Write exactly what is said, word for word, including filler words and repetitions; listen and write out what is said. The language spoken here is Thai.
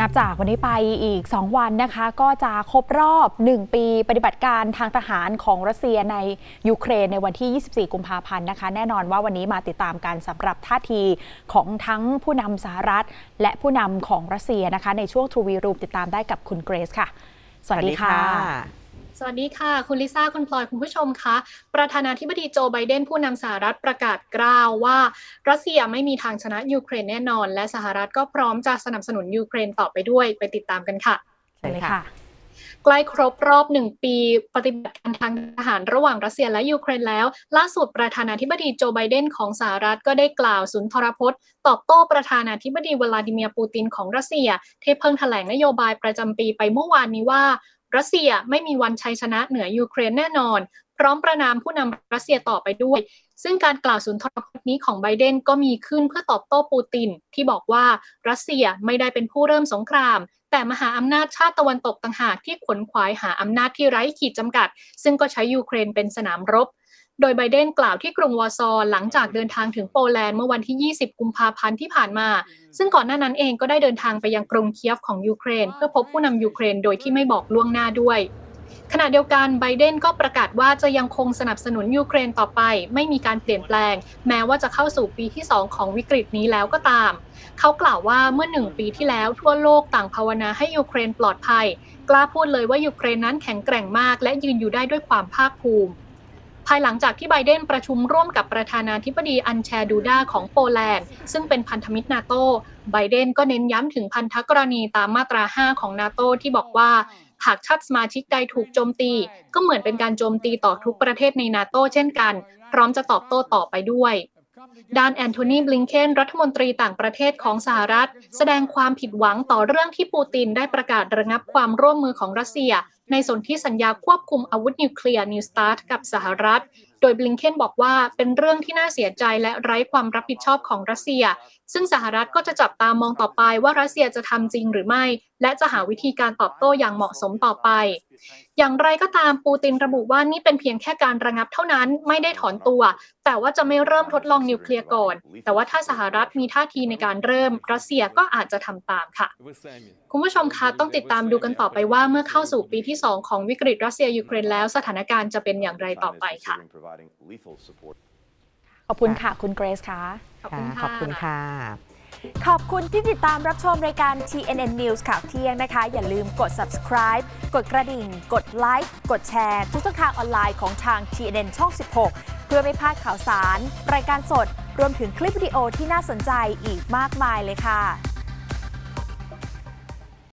นับจากวันนี้ไปอีกสองวันนะคะก็จะครบรอบหนึ่งปีปฏิบัติการทางทหารของรัสเซียในยูเครนในวันที่ยี่สิบสี่กุมภาพันธ์นะคะแน่นอนว่าวันนี้มาติดตามกันสำหรับท่าทีของทั้งผู้นำสหรัฐและผู้นำของรัสเซียนะคะในช่วงทรูวีรูมติดตามได้กับคุณเกรซค่ะสวัสดีค่ะสวัสดีค่ะคุณลิซ่าคุณพลอยคุณผู้ชมคะประธานาธิบดีโจไบเดนผู้นำสหรัฐประกาศกล่าวว่ารัสเซียไม่มีทางชนะยูเครนแน่นอนและสหรัฐก็พร้อมจะสนับสนุนยูเครนต่อไปด้วยไปติดตามกันค่ะใช่เลยค่ะใกล้ครบรอบหนึ่งปีปฏิบัติการทางทหารระหว่างรัสเซียและยูเครนแล้วล่าสุดประธานาธิบดีโจไบเดนของสหรัฐก็ได้กล่าวสุนทรพจน์ตอบโต้ประธานาธิบดีวลาดิเมียร์ปูตินของรัสเซียที่เพิ่งแถลงนโยบายประจำปีไปเมื่อวานนี้ว่ารัสเซียไม่มีวันชัยชนะเหนือยูเครนแน่นอนพร้อมประนามผู้นำรัสเซียต่อไปด้วยซึ่งการกล่าวสุนทรพจน์นี้ของไบเดนก็มีขึ้นเพื่อตอบโต้ปูตินที่บอกว่ารัสเซียไม่ได้เป็นผู้เริ่มสงครามแต่มหาอำนาจชาติตะวันตกต่างหากที่ขวนขวายหาอำนาจที่ไร้ขีดจำกัดซึ่งก็ใช้ยูเครนเป็นสนามรบโดยไบเดนกล่าวที่กรุงวอร์ซอหลังจากเดินทางถึงโปแลนด์เมื่อวันที่ยี่สิบกุมภาพันธ์ที่ผ่านมาซึ่งก่อนหน้านั้นเองก็ได้เดินทางไปยังกรุงเคียฟของยูเครนเพื่อพบผู้นำยูเครนโดยที่ไม่บอกล่วงหน้าด้วยขณะเดียวกันไบเดนก็ประกาศว่าจะยังคงสนับสนุนยูเครนต่อไปไม่มีการเปลี่ยนแปลงแม้ว่าจะเข้าสู่ปีที่สองของวิกฤตนี้แล้วก็ตามเขากล่าวว่าเมื่อหนึ่งปีที่แล้วทั่วโลกต่างภาวนาให้ยูเครนปลอดภัยกล้าพูดเลยว่ายูเครนนั้นแข็งแกร่งมากและยืนอยู่ได้ด้วยความภาคภูมิภายหลังจากที่ไบเดนประชุมร่วมกับประธานาธิบดีอันแชดูดาของโปแลนด์ซึ่งเป็นพันธมิตรนาโต้ไบเดนก็เน้นย้ำถึงพันธกรณีตามมาตราห้าของนาโต้ที่บอกว่าหากชาติสมาชิกใดถูกโจมตีก็เหมือนเป็นการโจมตีต่อทุกประเทศในนาโต้เช่นกันพร้อมจะตอบโต้ต่อไปด้วยด้านแอนโทนี บลิงเคนรัฐมนตรีต่างประเทศของสหรัฐแสดงความผิดหวังต่อเรื่องที่ปูตินได้ประกาศระงับความร่วมมือของรัสเซียในสนธิสัญญาควบคุมอาวุธนิวเคลียร์ New START กับสหรัฐโดย บลิงเคนบอกว่าเป็นเรื่องที่น่าเสียใจและไร้ความรับผิดชอบของรัสเซียซึ่งสหรัฐก็จะจับตามองต่อไปว่ารัสเซียจะทำจริงหรือไม่และจะหาวิธีการตอบโต้อย่างเหมาะสมต่อไปอย่างไรก็ตามปูตินระบุว่านี่เป็นเพียงแค่การระงับเท่านั้นไม่ได้ถอนตัวแต่ว่าจะไม่เริ่มทดลองนิวเคลียร์ก่อนแต่ว่าถ้าสหรัฐมีท่าทีในการเริ่มรัสเซียก็อาจจะทำตามค่ะคุณผู้ชมคะต้องติดตามดูกันต่อไปว่าเมื่อเข้าสู่ปีที่สองของวิกฤตรัสเซียยูเครนแล้วสถานการณ์จะเป็นอย่างไรต่อไปค่ะขอบคุณค่ะคุณเกรซค่ะขอบคุณค่ะขอบคุณค่ะขอบคุณที่ติดตามรับชมรายการ ที เอ็น เอ็น News ข่าวเที่ยงนะคะอย่าลืมกด subscribe กดกระดิ่งกดไลค์กดแชร์ทุกช่องทางออนไลน์ของทาง ที เอ็น เอ็น ช่องสิบหกเพื่อไม่พลาดข่าวสารรายการสดรวมถึงคลิปวิดีโอที่น่าสนใจอีกมากมายเลยค่ะ